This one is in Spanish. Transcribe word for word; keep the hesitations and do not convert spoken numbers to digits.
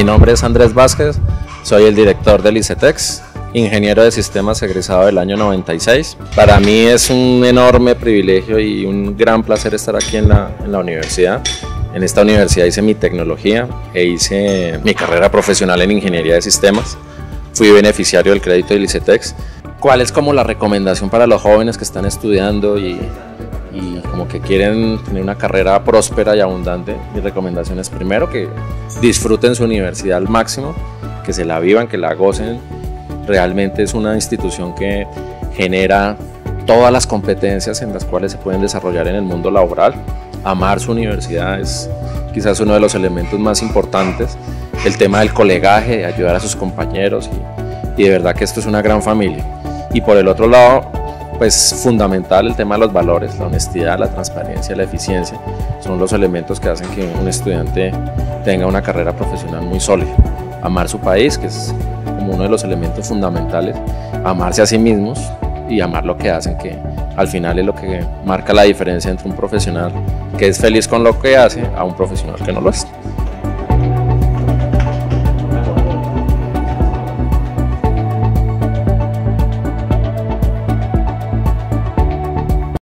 Mi nombre es Andrés Vázquez, soy el director del ICETEX, ingeniero de sistemas egresado del año noventa y seis. Para mí es un enorme privilegio y un gran placer estar aquí en la, en la universidad. En esta universidad hice mi tecnología e hice mi carrera profesional en Ingeniería de Sistemas. Fui beneficiario del crédito del ICETEX. ¿Cuál es como la recomendación para los jóvenes que están estudiando y, y como que quieren tener una carrera próspera y abundante? Mi recomendación es primero que disfruten su universidad al máximo, que se la vivan, que la gocen. Realmente es una institución que genera todas las competencias en las cuales se pueden desarrollar en el mundo laboral. Amar su universidad es quizás uno de los elementos más importantes. El tema del colegaje, de ayudar a sus compañeros y, y de verdad que esto es una gran familia. Y por el otro lado, pues fundamental el tema de los valores, la honestidad, la transparencia, la eficiencia, son los elementos que hacen que un estudiante tenga una carrera profesional muy sólida. Amar su país, que es como uno de los elementos fundamentales, amarse a sí mismos y amar lo que hacen, que al final es lo que marca la diferencia entre un profesional que es feliz con lo que hace a un profesional que no lo es.